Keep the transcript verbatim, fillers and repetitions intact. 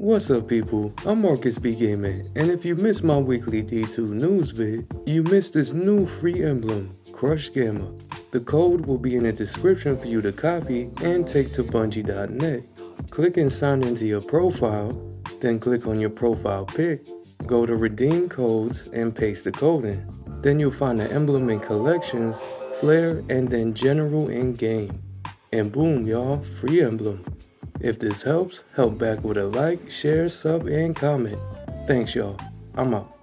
What's up people, I'm MarcusBGaming, and if you missed my weekly D two news vid, you missed this new free emblem, Crushed Gamma. The code will be in the description for you to copy and take to bungie dot net. Click and sign into your profile, then click on your profile pic, go to redeem codes and paste the code in. Then you'll find the emblem in collections, flare, and then general in game. And boom y'all, free emblem. If this helps, help back with a like, share, sub, and comment. Thanks y'all. I'm out.